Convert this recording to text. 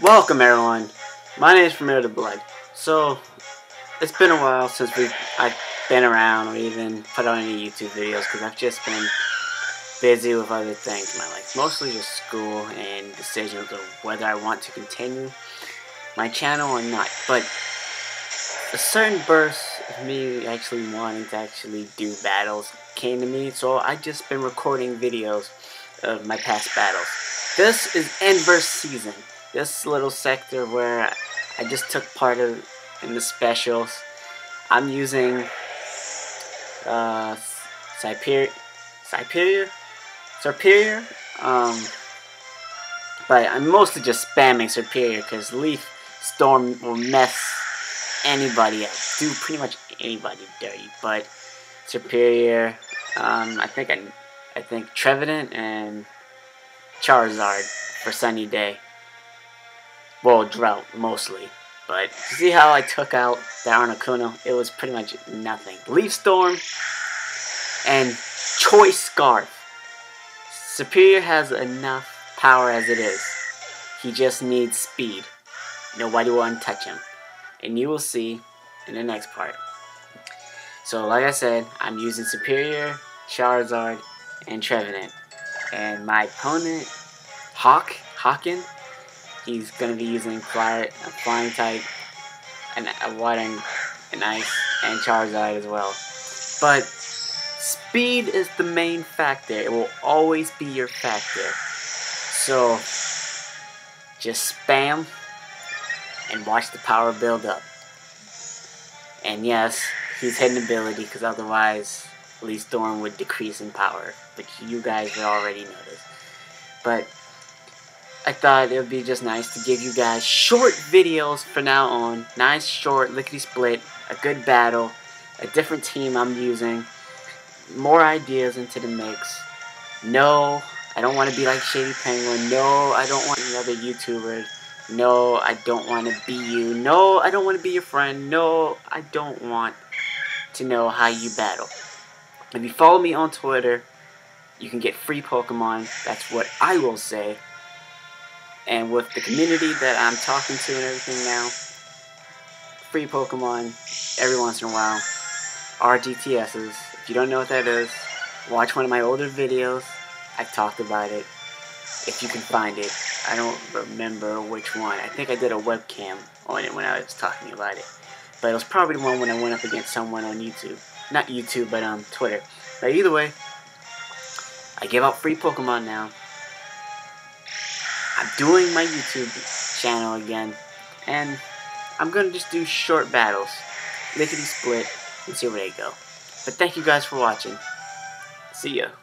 Welcome everyone, my name is Familiar to Blood. So, it's been a while since I've been around or even put on any YouTube videos because I've just been busy with other things in my life. Mostly just school and decisions of whether I want to continue my channel or not. But a certain burst of me actually wanting to actually do battles came to me, so I've just been recording videos of my past battles. This is Inverse Season. This little sector where I just took part of in the specials. I'm using Serperior, but I'm mostly just spamming Serperior because Leaf Storm will mess anybody up, do pretty much anybody dirty. But Serperior, I think Trevenant and Charizard for Sunny Day. Well, Drought, mostly. But see how I took out the Arnakuno? It was pretty much nothing. Leaf Storm and Choice Scarf. Serperior has enough power as it is. He just needs speed. Nobody will untouch him. And you will see in the next part. So, like I said, I'm using Serperior, Charizard, and Trevenant. And my opponent, Hawken. He's going to be using Flying type, and Water and Ice, and Charizard as well. But speed is the main factor. It will always be your factor. So just spam and watch the power build up. And yes, he's hidden ability because otherwise Leaf Storm would decrease in power. But you guys would already notice. But I thought it would be just nice to give you guys short videos from now on. Nice, short, lickety-split, a good battle, a different team I'm using, more ideas into the mix. No, I don't want to be like Shady Penguin. No, I don't want another YouTuber. No, I don't want to be you. No, I don't want to be your friend. No, I don't want to know how you battle. If you follow me on Twitter, you can get free Pokemon. That's what I will say. And with the community that I'm talking to and everything now, free Pokemon every once in a while, RGTSs, if you don't know what that is, watch one of my older videos, I've talked about it, if you can find it. I don't remember which one, I think I did a webcam on it when I was talking about it, but it was probably the one when I went up against someone on YouTube, not YouTube, but Twitter. But either way, I give out free Pokemon now. I'm doing my YouTube channel again, and I'm going to just do short battles, lickety-split, and see where they go. But thank you guys for watching. See ya.